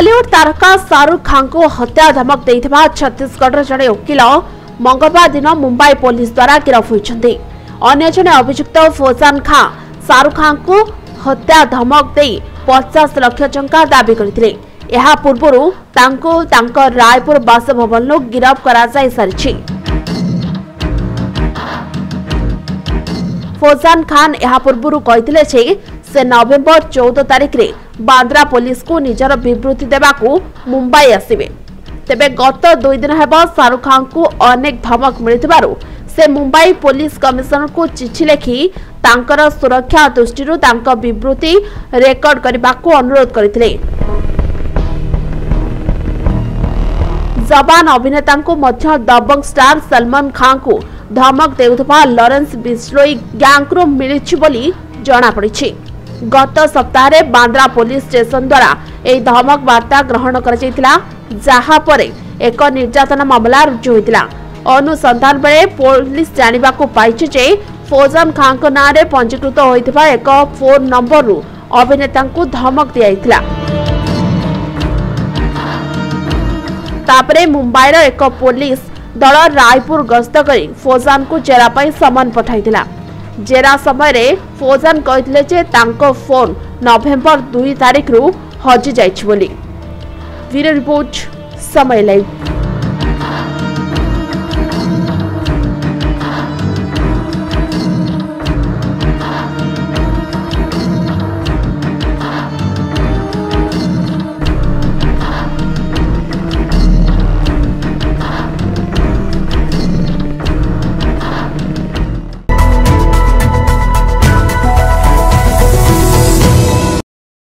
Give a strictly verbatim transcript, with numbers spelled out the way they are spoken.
बॉलीवुड तारका शाहरुख खान को हत्या धमक देइथिबा छत्तीसगढ़ जड़े वकिल मंगलवार दिन मुंबई पुलिस द्वारा गिरफ होइछन्ती। अन्य जने अभियुक्त फौजान खान शाहरुख खान को हत्या धमक दे पचास लाख टंका दाबी करथिले। एहा पूर्वरु तांको तांको रायपुर बासभवन लो गिरफ करा जाय सारिछि। फौजान खान एहा पूर्वरु कहिथिले जे से नवेम्बर चौदह तारीख रे बांद्रा पुलिस को निजर विवृत्ति देवाकू मुंबई आसिबे। तेबे गत दुई दिन हेब शाहरुख खान को अनेक धमक मिलिथिबारु से मुंबई पुलिस कमिश्नर को चिट्ठी लिखि तांकर सुरक्षा दृष्टि तांका विवृत्ति रेकर्ड करबाकू अनुरोध करथिले। जवान अभिनेतांको मध्य दबंग स्टार सलमन खान को धमक देउथबा लॉरेंस बिस्रोई गैंग रो मिलिछि बोली जना पड़िछि। गत सप्ताह रे बांद्रा पुलिस स्टेशन द्वारा एक धमक वार्ता ग्रहण कर जहा परे एक निर्यातना मामला रुजु होता। अनुसंधान बेले पुलिस जानिबा को पाइछि जे फौजान खान को नाम रे पंजीकृत होइथिबा एक फोन नंबर रु अभिनेता को धमक दियाइथिला। तापरे मुंबई रो एक पुलिस दल रायपुर गस्त करी फौजान को जेरा पई समन पठाइथिला। जेरा समय रे फौजान कहिथिले जे तांको फोन नवेम्बर दुई तारीख रु हजि जाइछि बोली। Bureau report Samay live.